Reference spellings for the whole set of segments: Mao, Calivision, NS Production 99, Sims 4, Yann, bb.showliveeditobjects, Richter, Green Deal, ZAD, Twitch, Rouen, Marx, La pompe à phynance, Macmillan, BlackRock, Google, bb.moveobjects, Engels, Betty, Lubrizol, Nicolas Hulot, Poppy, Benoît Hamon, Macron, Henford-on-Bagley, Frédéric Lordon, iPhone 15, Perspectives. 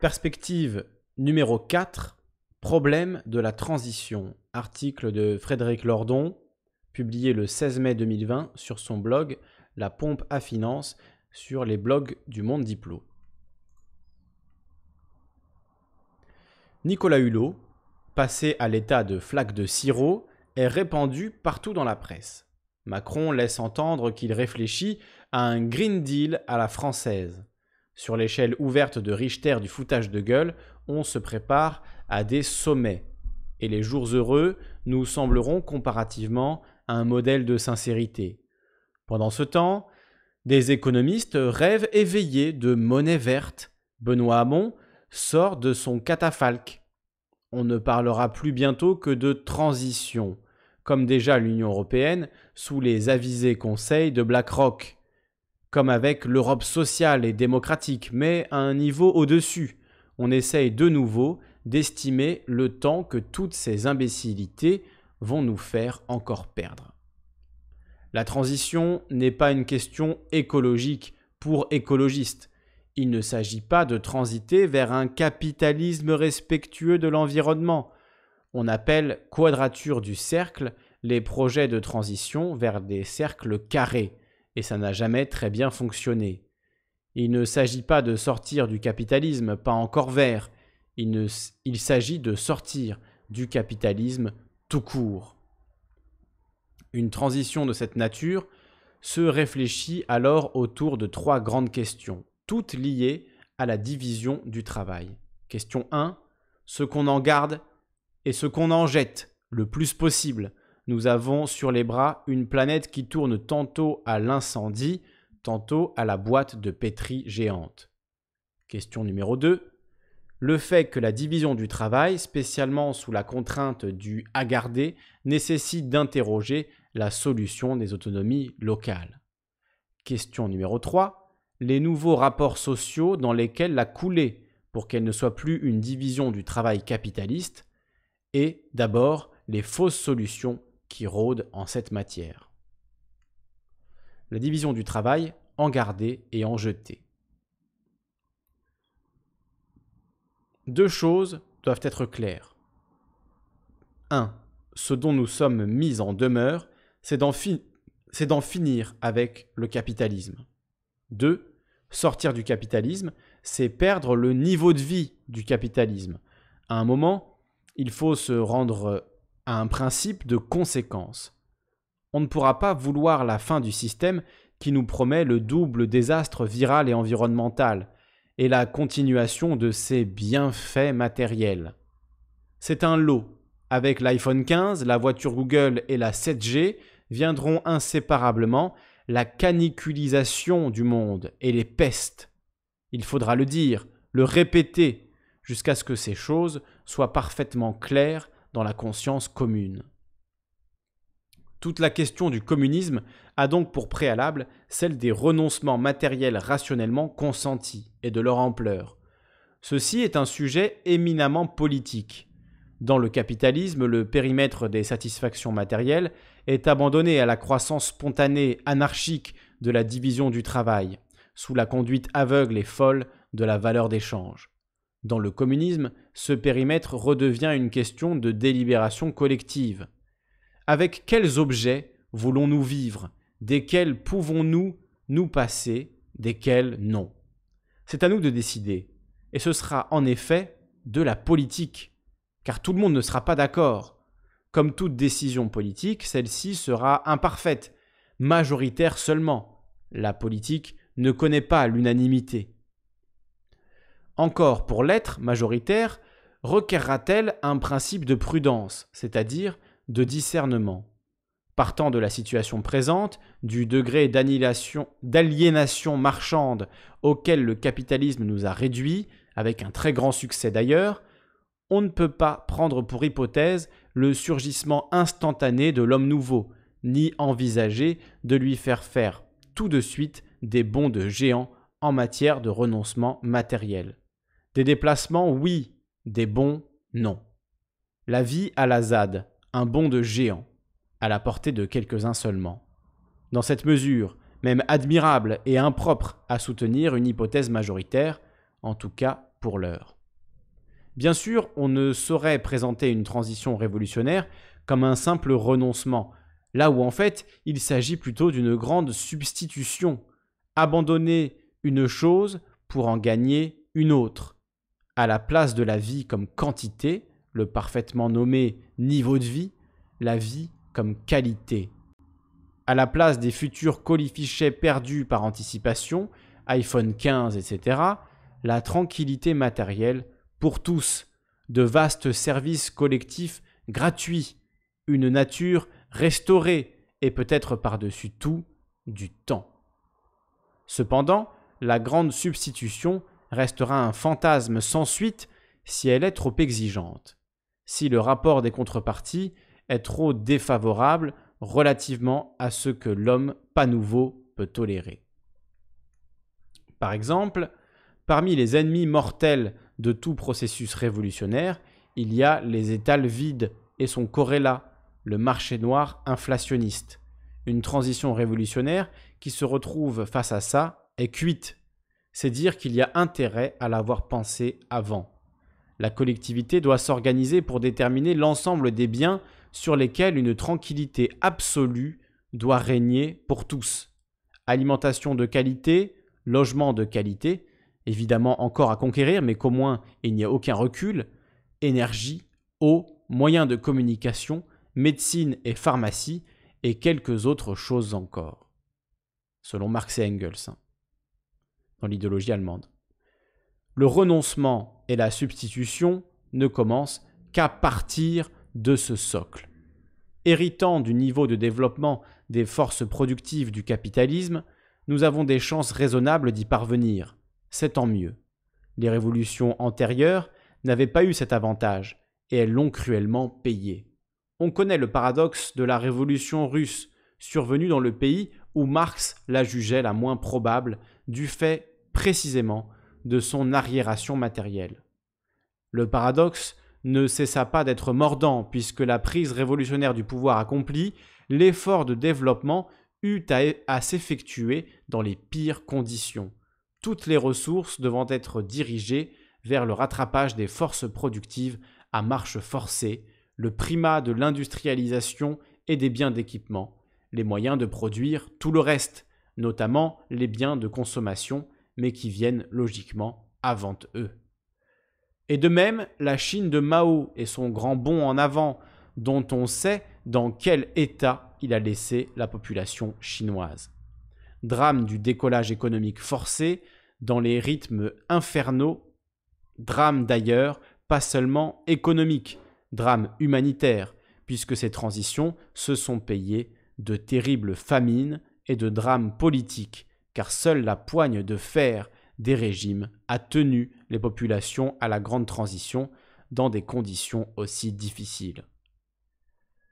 Perspective numéro 4, problème de la transition. Article de Frédéric Lordon, publié le 16 mai 2020 sur son blog La pompe à phynance sur les blogs du Monde Diplo. Nicolas Hulot, passé à l'état de flaque de sirop, est répandu partout dans la presse. Macron laisse entendre qu'il réfléchit à un Green Deal à la française. Sur l'échelle ouverte de Richter du foutage de gueule, on se prépare à des sommets. Et les jours heureux nous sembleront comparativement à un modèle de sincérité. Pendant ce temps, des économistes rêvent éveillés de monnaie verte. Benoît Hamon sort de son catafalque. On ne parlera plus bientôt que de transition, comme déjà l'Union européenne sous les avisés conseils de BlackRock, comme avec l'Europe sociale et démocratique, mais à un niveau au-dessus. On essaye de nouveau d'estimer le temps que toutes ces imbécilités vont nous faire encore perdre. La transition n'est pas une question écologique pour écologistes. Il ne s'agit pas de transiter vers un capitalisme respectueux de l'environnement. On appelle quadrature du cercle les projets de transition vers des cercles carrés, et ça n'a jamais très bien fonctionné. Il ne s'agit pas de sortir du capitalisme pas encore vert, il s'agit de sortir du capitalisme tout court. Une transition de cette nature se réfléchit alors autour de trois grandes questions, toutes liées à la division du travail. Question 1, ce qu'on en garde et ce qu'on en jette le plus possible. Nous avons sur les bras une planète qui tourne tantôt à l'incendie, tantôt à la boîte de pétri géante. Question numéro 2. Le fait que la division du travail, spécialement sous la contrainte du « à garder », nécessite d'interroger la solution des autonomies locales. Question numéro 3. Les nouveaux rapports sociaux dans lesquels la couler pour qu'elle ne soit plus une division du travail capitaliste. Et d'abord, les fausses solutions qui rôdent en cette matière. La division du travail, en garder et en jeter. Deux choses doivent être claires. 1. Ce dont nous sommes mis en demeure, c'est d'en finir avec le capitalisme. 2. Sortir du capitalisme, c'est perdre le niveau de vie du capitalisme. À un moment, il faut se rendre à un principe de conséquence. On ne pourra pas vouloir la fin du système qui nous promet le double désastre viral et environnemental et la continuation de ses bienfaits matériels. C'est un lot. Avec l'iPhone 15, la voiture Google et la 7G viendront inséparablement la caniculisation du monde et les pestes. Il faudra le dire, le répéter, jusqu'à ce que ces choses soient parfaitement claires dans la conscience commune. Toute la question du communisme a donc pour préalable celle des renoncements matériels rationnellement consentis et de leur ampleur. Ceci est un sujet éminemment politique. Dans le capitalisme, le périmètre des satisfactions matérielles est abandonné à la croissance spontanée, anarchique de la division du travail, sous la conduite aveugle et folle de la valeur d'échange. Dans le communisme, ce périmètre redevient une question de délibération collective. Avec quels objets voulons-nous vivre? Desquels pouvons-nous nous passer? Desquels non? C'est à nous de décider. Et ce sera en effet de la politique. Car tout le monde ne sera pas d'accord. Comme toute décision politique, celle-ci sera imparfaite, majoritaire seulement. La politique ne connaît pas l'unanimité. Encore pour l'être majoritaire, requerra-t-elle un principe de prudence, c'est-à-dire de discernement? Partant de la situation présente, du degré d'aliénation marchande auquel le capitalisme nous a réduits, avec un très grand succès d'ailleurs, on ne peut pas prendre pour hypothèse le surgissement instantané de l'homme nouveau, ni envisager de lui faire faire tout de suite des bonds de géant en matière de renoncement matériel. Des déplacements, oui. Des bons, non. La vie à la ZAD, un bond de géant, à la portée de quelques-uns seulement. Dans cette mesure, même admirable et impropre à soutenir une hypothèse majoritaire, en tout cas pour l'heure. Bien sûr, on ne saurait présenter une transition révolutionnaire comme un simple renoncement, là où en fait, il s'agit plutôt d'une grande substitution, abandonner une chose pour en gagner une autre. À la place de la vie comme quantité, le parfaitement nommé niveau de vie, la vie comme qualité. À la place des futurs colifichets perdus par anticipation, iPhone 15, etc., la tranquillité matérielle pour tous, de vastes services collectifs gratuits, une nature restaurée et peut-être par-dessus tout, du temps. Cependant, la grande substitution restera un fantasme sans suite si elle est trop exigeante, si le rapport des contreparties est trop défavorable relativement à ce que l'homme pas nouveau peut tolérer. Par exemple, parmi les ennemis mortels de tout processus révolutionnaire, il y a les étals vides et son corrélat, le marché noir inflationniste. Une transition révolutionnaire qui se retrouve face à ça est cuite. C'est dire qu'il y a intérêt à l'avoir pensé avant. La collectivité doit s'organiser pour déterminer l'ensemble des biens sur lesquels une tranquillité absolue doit régner pour tous. Alimentation de qualité, logement de qualité, évidemment encore à conquérir, mais qu'au moins il n'y a aucun recul, énergie, eau, moyens de communication, médecine et pharmacie, et quelques autres choses encore, selon Marx et Engels, dans l'idéologie allemande. Le renoncement et la substitution ne commencent qu'à partir de ce socle. Héritant du niveau de développement des forces productives du capitalisme, nous avons des chances raisonnables d'y parvenir. C'est tant mieux. Les révolutions antérieures n'avaient pas eu cet avantage et elles l'ont cruellement payé. On connaît le paradoxe de la révolution russe, survenue dans le pays où Marx la jugeait la moins probable du fait précisément de son arriération matérielle. Le paradoxe ne cessa pas d'être mordant puisque la prise révolutionnaire du pouvoir accomplie, l'effort de développement eut à s'effectuer dans les pires conditions, toutes les ressources devant être dirigées vers le rattrapage des forces productives à marche forcée, le primat de l'industrialisation et des biens d'équipement, les moyens de produire tout le reste, notamment les biens de consommation, mais qui viennent logiquement avant eux. Et de même, la Chine de Mao et son grand bond en avant, dont on sait dans quel état il a laissé la population chinoise. Drame du décollage économique forcé, dans les rythmes infernaux, drame d'ailleurs, pas seulement économique, drame humanitaire, puisque ces transitions se sont payées de terribles famines et de drames politiques, car seule la poigne de fer des régimes a tenu les populations à la grande transition dans des conditions aussi difficiles.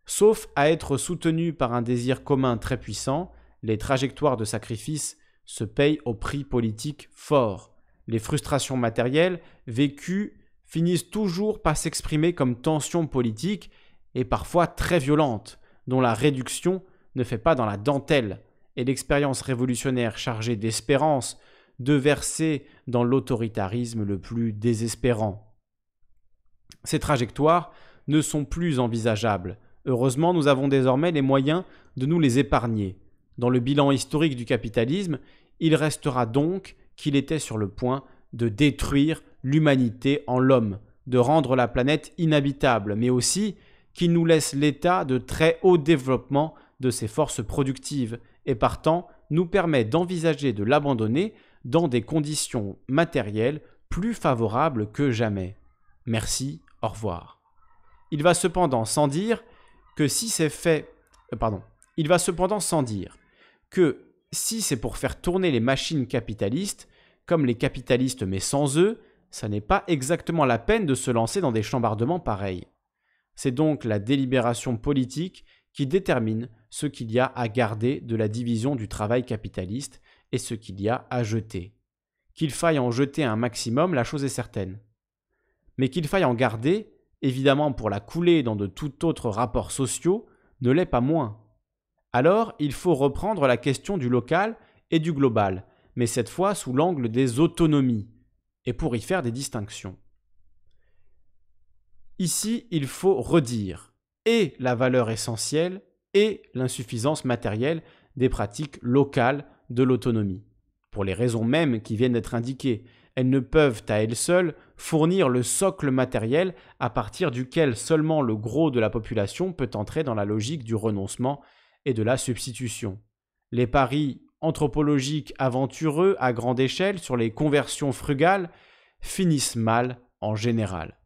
Sauf à être soutenues par un désir commun très puissant, les trajectoires de sacrifice se payent au prix politique fort. Les frustrations matérielles vécues finissent toujours par s'exprimer comme tensions politiques et parfois très violentes, dont la réduction ne fait pas dans la dentelle, et l'expérience révolutionnaire chargée d'espérance de verser dans l'autoritarisme le plus désespérant. Ces trajectoires ne sont plus envisageables. Heureusement, nous avons désormais les moyens de nous les épargner. Dans le bilan historique du capitalisme, il restera donc qu'il était sur le point de détruire l'humanité en l'homme, de rendre la planète inhabitable, mais aussi qu'il nous laisse l'état de très haut développement de ses forces productives et partant nous permet d'envisager de l'abandonner dans des conditions matérielles plus favorables que jamais. Merci, au revoir. Il va cependant sans dire que si c'est pour faire tourner les machines capitalistes, comme les capitalistes mais sans eux, ça n'est pas exactement la peine de se lancer dans des chambardements pareils. C'est donc la délibération politique qui détermine ce qu'il y a à garder de la division du travail capitaliste et ce qu'il y a à jeter. Qu'il faille en jeter un maximum, la chose est certaine. Mais qu'il faille en garder, évidemment pour la couler dans de tout autres rapports sociaux, ne l'est pas moins. Alors, il faut reprendre la question du local et du global, mais cette fois sous l'angle des autonomies, et pour y faire des distinctions. Ici, il faut redire et la valeur essentielle et l'insuffisance matérielle des pratiques locales de l'autonomie. Pour les raisons mêmes qui viennent d'être indiquées, elles ne peuvent à elles seules fournir le socle matériel à partir duquel seulement le gros de la population peut entrer dans la logique du renoncement et de la substitution. Les paris anthropologiques aventureux à grande échelle sur les conversions frugales finissent mal en général,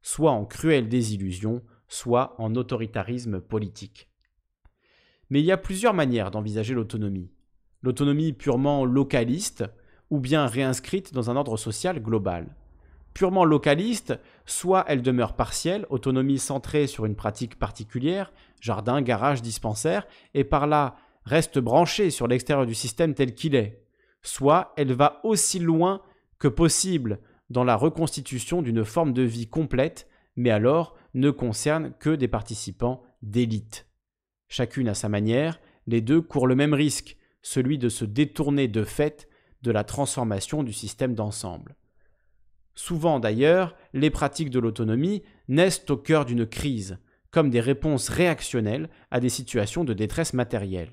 soit en cruelle désillusion, soit en autoritarisme politique. Mais il y a plusieurs manières d'envisager l'autonomie. L'autonomie purement localiste ou bien réinscrite dans un ordre social global. Purement localiste, soit elle demeure partielle, autonomie centrée sur une pratique particulière, jardin, garage, dispensaire, et par là reste branchée sur l'extérieur du système tel qu'il est. Soit elle va aussi loin que possible dans la reconstitution d'une forme de vie complète, mais alors ne concerne que des participants d'élite. Chacune à sa manière, les deux courent le même risque, celui de se détourner de fait de la transformation du système d'ensemble. Souvent d'ailleurs, les pratiques de l'autonomie naissent au cœur d'une crise, comme des réponses réactionnelles à des situations de détresse matérielle.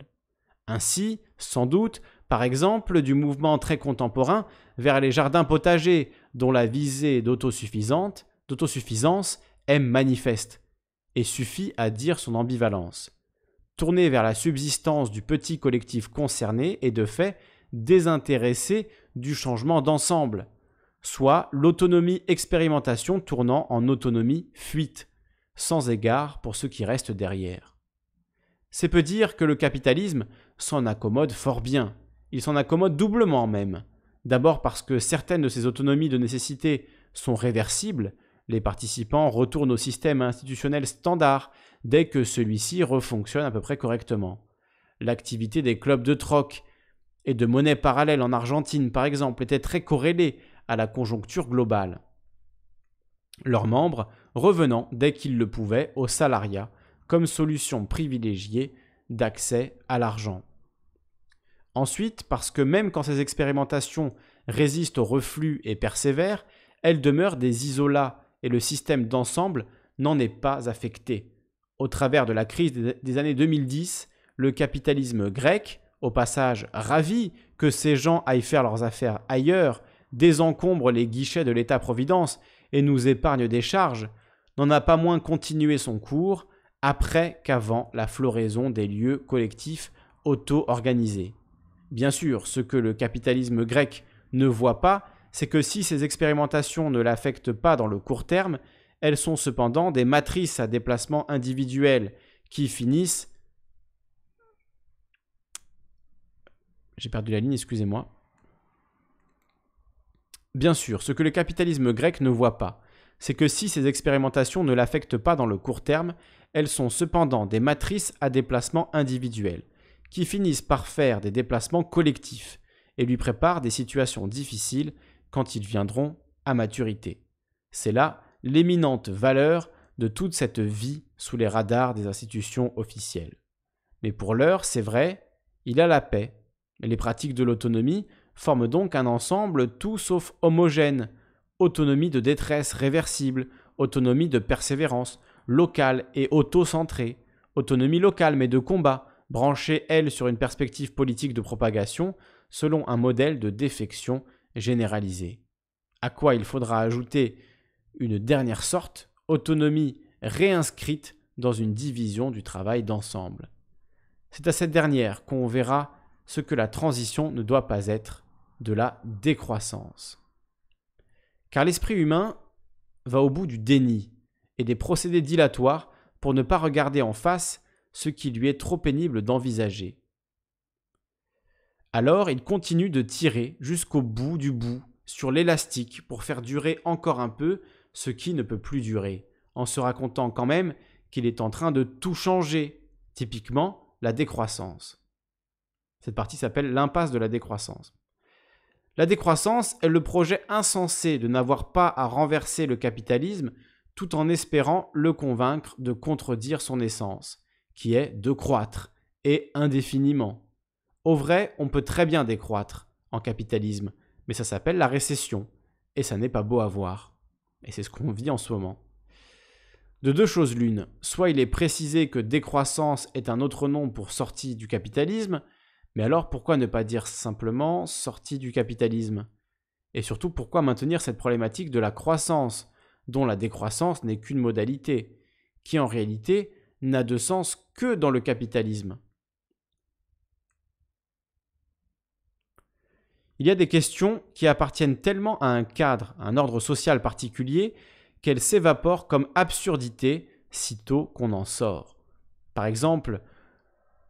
Ainsi, sans doute, par exemple, du mouvement très contemporain vers les jardins potagers, dont la visée d'autosuffisance est manifeste et suffit à dire son ambivalence. Tournée vers la subsistance du petit collectif concerné et de fait désintéressé du changement d'ensemble, soit l'autonomie expérimentation tournant en autonomie fuite, sans égard pour ce qui reste derrière. C'est peu dire que le capitalisme s'en accommode fort bien. Il s'en accommode doublement même. D'abord parce que certaines de ces autonomies de nécessité sont réversibles, les participants retournent au système institutionnel standard dès que celui-ci refonctionne à peu près correctement. L'activité des clubs de troc et de monnaie parallèle en Argentine, par exemple, était très corrélée à la conjoncture globale, leurs membres revenant dès qu'ils le pouvaient au salariat comme solution privilégiée d'accès à l'argent. Ensuite, parce que même quand ces expérimentations résistent au reflux et persévèrent, elles demeurent des isolats et le système d'ensemble n'en est pas affecté. Au travers de la crise des années 2010, le capitalisme grec, au passage ravi que ces gens aillent faire leurs affaires ailleurs, désencombre les guichets de l'État-providence et nous épargne des charges, n'en a pas moins continué son cours après qu'avant la floraison des lieux collectifs auto-organisés. Bien sûr, ce que le capitalisme grec ne voit pas, c'est que si ces expérimentations ne l'affectent pas dans le court terme, elles sont cependant des matrices à déplacement individuel qui finissent... J'ai perdu la ligne, excusez-moi. Bien sûr, ce que le capitalisme grec ne voit pas, c'est que si ces expérimentations ne l'affectent pas dans le court terme, elles sont cependant des matrices à déplacement individuel, qui finissent par faire des déplacements collectifs et lui préparent des situations difficiles quand ils viendront à maturité. C'est là l'éminente valeur de toute cette vie sous les radars des institutions officielles. Mais pour l'heure, c'est vrai, il a la paix. Les pratiques de l'autonomie forment donc un ensemble tout sauf homogène. Autonomie de détresse réversible, autonomie de persévérance, locale et auto-centrée, autonomie locale mais de combat, branchée, elle, sur une perspective politique de propagation, selon un modèle de défection généralisée. À quoi il faudra ajouter une dernière sorte, autonomie réinscrite dans une division du travail d'ensemble. C'est à cette dernière qu'on verra ce que la transition ne doit pas être, de la décroissance. Car l'esprit humain va au bout du déni et des procédés dilatoires pour ne pas regarder en face ce qui lui est trop pénible d'envisager. Alors il continue de tirer jusqu'au bout du bout sur l'élastique pour faire durer encore un peu ce qui ne peut plus durer, en se racontant quand même qu'il est en train de tout changer, typiquement la décroissance. Cette partie s'appelle l'impasse de la décroissance. La décroissance est le projet insensé de n'avoir pas à renverser le capitalisme tout en espérant le convaincre de contredire son essence, qui est de croître, et indéfiniment. Au vrai, on peut très bien décroître en capitalisme, mais ça s'appelle la récession, et ça n'est pas beau à voir. Et c'est ce qu'on vit en ce moment. De deux choses l'une, soit il est précisé que décroissance est un autre nom pour sortie du capitalisme, mais alors pourquoi ne pas dire simplement sortie du capitalisme? Et surtout, pourquoi maintenir cette problématique de la croissance, dont la décroissance n'est qu'une modalité, qui en réalité n'a de sens que dans le capitalisme? Il y a des questions qui appartiennent tellement à un cadre, à un ordre social particulier, qu'elles s'évaporent comme absurdité sitôt qu'on en sort. Par exemple,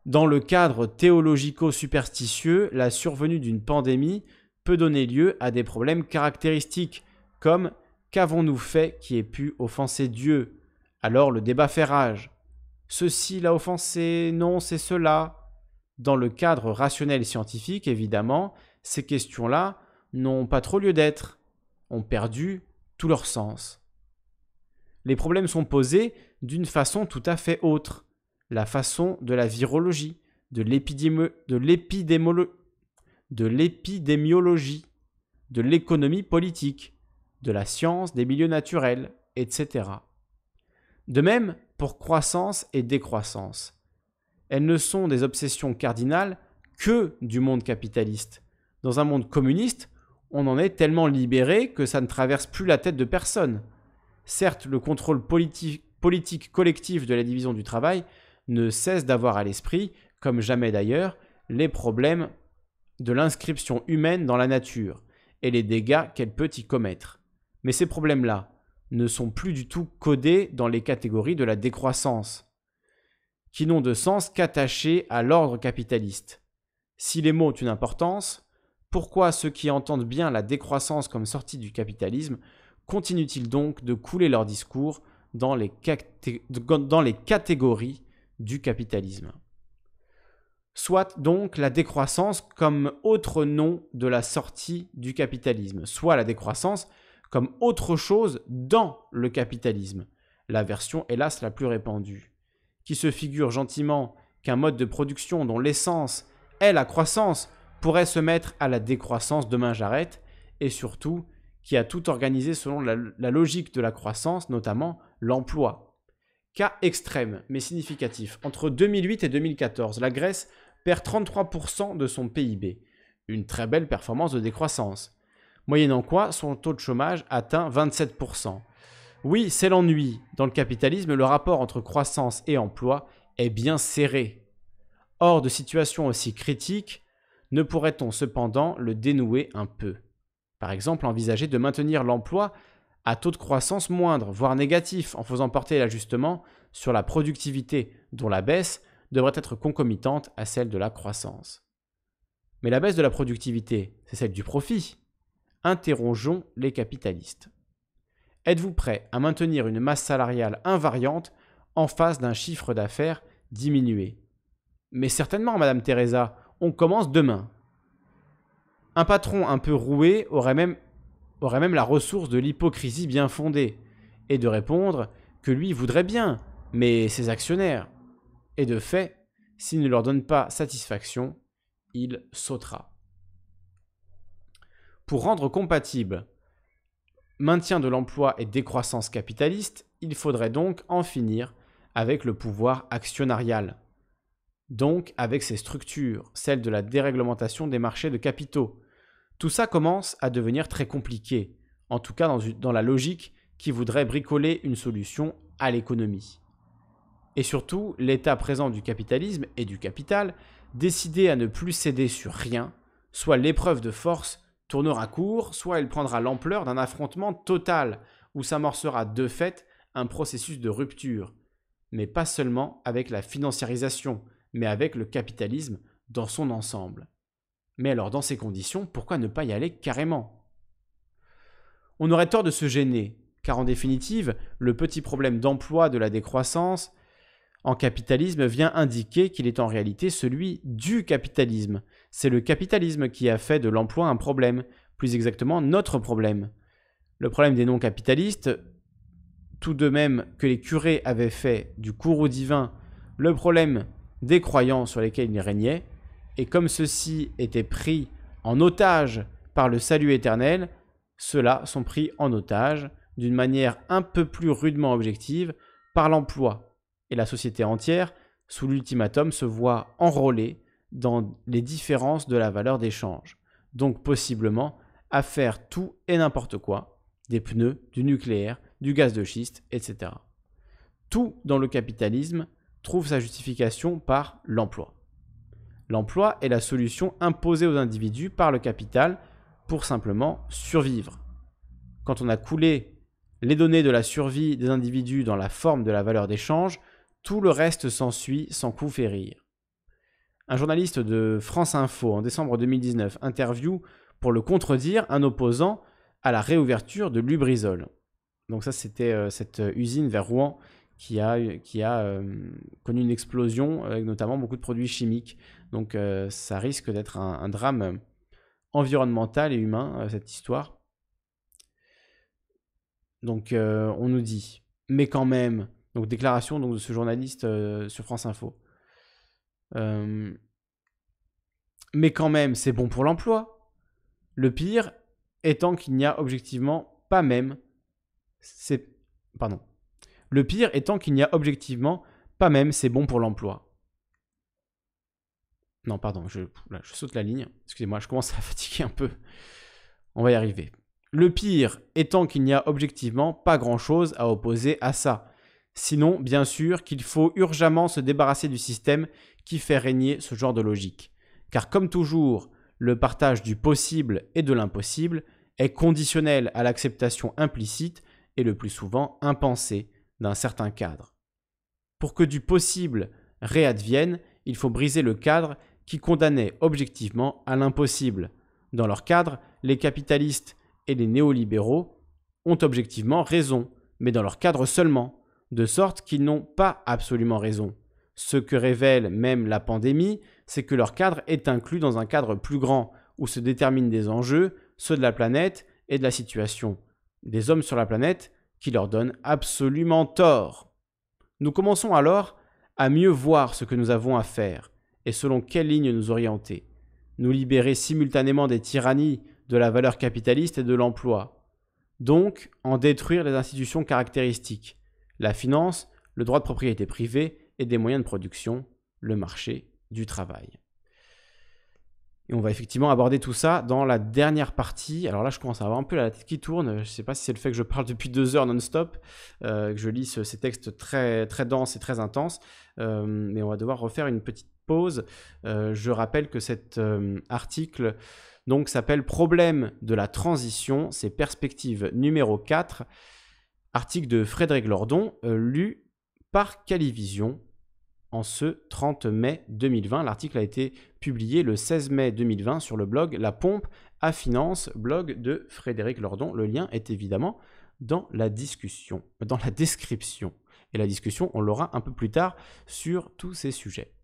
dans le cadre théologico-superstitieux, la survenue d'une pandémie peut donner lieu à des problèmes caractéristiques, comme « qu'avons-nous fait qui ait pu offenser Dieu ?» Alors le débat fait rage. « Ceci l'a offensé, non, c'est cela. » Dans le cadre rationnel scientifique, évidemment, ces questions-là n'ont pas trop lieu d'être, ont perdu tout leur sens. Les problèmes sont posés d'une façon tout à fait autre, la façon de la virologie, de l'épidémiologie, de l'économie politique, de la science des milieux naturels, etc. De même pour croissance et décroissance. Elles ne sont des obsessions cardinales que du monde capitaliste. Dans un monde communiste, on en est tellement libéré que ça ne traverse plus la tête de personne. Certes, le contrôle politique collectif de la division du travail ne cesse d'avoir à l'esprit, comme jamais d'ailleurs, les problèmes de l'inscription humaine dans la nature et les dégâts qu'elle peut y commettre. Mais ces problèmes-là ne sont plus du tout codés dans les catégories de la décroissance, qui n'ont de sens qu'attachés à l'ordre capitaliste. Si les mots ont une importance, pourquoi ceux qui entendent bien la décroissance comme sortie du capitalisme continuent-ils donc de couler leur discours dans les catégories du capitalisme? Soit donc la décroissance comme autre nom de la sortie du capitalisme, soit la décroissance comme autre chose dans le capitalisme, la version hélas la plus répandue, qui se figure gentiment qu'un mode de production dont l'essence est la croissance pourrait se mettre à la décroissance demain j'arrête, et surtout qui a tout organisé selon la logique de la croissance, notamment l'emploi. Cas extrême, mais significatif. Entre 2008 et 2014, la Grèce perd 33% de son PIB. Une très belle performance de décroissance. Moyennant quoi, son taux de chômage atteint 27%. Oui, c'est l'ennui. Dans le capitalisme, le rapport entre croissance et emploi est bien serré. Hors de situation aussi critique, ne pourrait-on cependant le dénouer un peu? Par exemple, envisager de maintenir l'emploi à taux de croissance moindre, voire négatif, en faisant porter l'ajustement sur la productivité, dont la baisse devrait être concomitante à celle de la croissance. Mais la baisse de la productivité, c'est celle du profit. Interrogeons les capitalistes. Êtes-vous prêt à maintenir une masse salariale invariante en face d'un chiffre d'affaires diminué? Mais certainement, Madame Teresa, on commence demain. Un patron un peu roué aurait même la ressource de l'hypocrisie bien fondée, et de répondre que lui voudrait bien, mais ses actionnaires. Et de fait, s'il ne leur donne pas satisfaction, il sautera. Pour rendre compatible maintien de l'emploi et décroissance capitaliste, il faudrait donc en finir avec le pouvoir actionnarial. Donc avec ces structures, celles de la déréglementation des marchés de capitaux. Tout ça commence à devenir très compliqué, en tout cas dans la logique qui voudrait bricoler une solution à l'économie. Et surtout, l'état présent du capitalisme et du capital, décidé à ne plus céder sur rien, soit l'épreuve de force tournera court, soit elle prendra l'ampleur d'un affrontement total, où s'amorcera de fait un processus de rupture, mais pas seulement avec la financiarisation, mais avec le capitalisme dans son ensemble. Mais alors, dans ces conditions, pourquoi ne pas y aller carrément? On aurait tort de se gêner, car en définitive, le petit problème d'emploi de la décroissance en capitalisme vient indiquer qu'il est en réalité celui du capitalisme. C'est le capitalisme qui a fait de l'emploi un problème, plus exactement notre problème. Le problème des non-capitalistes, tout de même que les curés avaient fait du courroux divin le problème des croyants sur lesquels ils régnaient, et comme ceux-ci étaient pris en otage par le salut éternel, ceux-là sont pris en otage d'une manière un peu plus rudement objective par l'emploi. Et la société entière, sous l'ultimatum, se voit enrôlée dans les différences de la valeur d'échange. Donc possiblement à faire tout et n'importe quoi, des pneus, du nucléaire, du gaz de schiste, etc. Tout dans le capitalisme trouve sa justification par l'emploi. L'emploi est la solution imposée aux individus par le capital pour simplement survivre. Quand on a coulé les données de la survie des individus dans la forme de la valeur d'échange, tout le reste s'ensuit sans coup férir. Un journaliste de France Info en décembre 2019 interview pour le contredire un opposant à la réouverture de Lubrizol. Donc ça, c'était cette usine vers Rouen qui a connu une explosion avec notamment beaucoup de produits chimiques. Donc ça risque d'être un drame environnemental et humain, cette histoire. Donc on nous dit, mais quand même, donc déclaration donc, de ce journaliste sur France Info. Mais quand même, c'est bon pour l'emploi. Le pire étant qu'il n'y a objectivement pas même... Le pire étant qu'il n'y a objectivement pas même c'est bon pour l'emploi. Non, pardon, je saute la ligne. Excusez-moi, je commence à fatiguer un peu. On va y arriver. Le pire étant qu'il n'y a objectivement pas grand-chose à opposer à ça. Sinon, bien sûr, qu'il faut urgemment se débarrasser du système qui fait régner ce genre de logique. Car comme toujours, le partage du possible et de l'impossible est conditionnel à l'acceptation implicite et le plus souvent impensée d'un certain cadre. Pour que du possible réadvienne, il faut briser le cadre qui condamnait objectivement à l'impossible. Dans leur cadre, les capitalistes et les néolibéraux ont objectivement raison, mais dans leur cadre seulement, de sorte qu'ils n'ont pas absolument raison. Ce que révèle même la pandémie, c'est que leur cadre est inclus dans un cadre plus grand, où se déterminent des enjeux, ceux de la planète et de la situation. Des hommes sur la planète qui leur donnent absolument tort. Nous commençons alors à mieux voir ce que nous avons à faire et selon quelle ligne nous orienter. Nous libérer simultanément des tyrannies de la valeur capitaliste et de l'emploi. Donc, en détruire les institutions caractéristiques. La finance, le droit de propriété privée et des moyens de production, le marché du travail. Et on va effectivement aborder tout ça dans la dernière partie. Alors là, je commence à avoir un peu la tête qui tourne. Je ne sais pas si c'est le fait que je parle depuis 2 heures non-stop, que je lis ces textes très, très denses et très intenses. Mais on va devoir refaire une petite pause. Je rappelle que cet article donc s'appelle « Problème de la transition, ses perspectives numéro 4 », article de Frédéric Lordon, lu par Calivision. En ce 30 mai 2020, l'article a été publié le 16 mai 2020 sur le blog La pompe à phynance, blog de Frédéric Lordon. Le lien est évidemment dans la description. Et la discussion, on l'aura un peu plus tard sur tous ces sujets.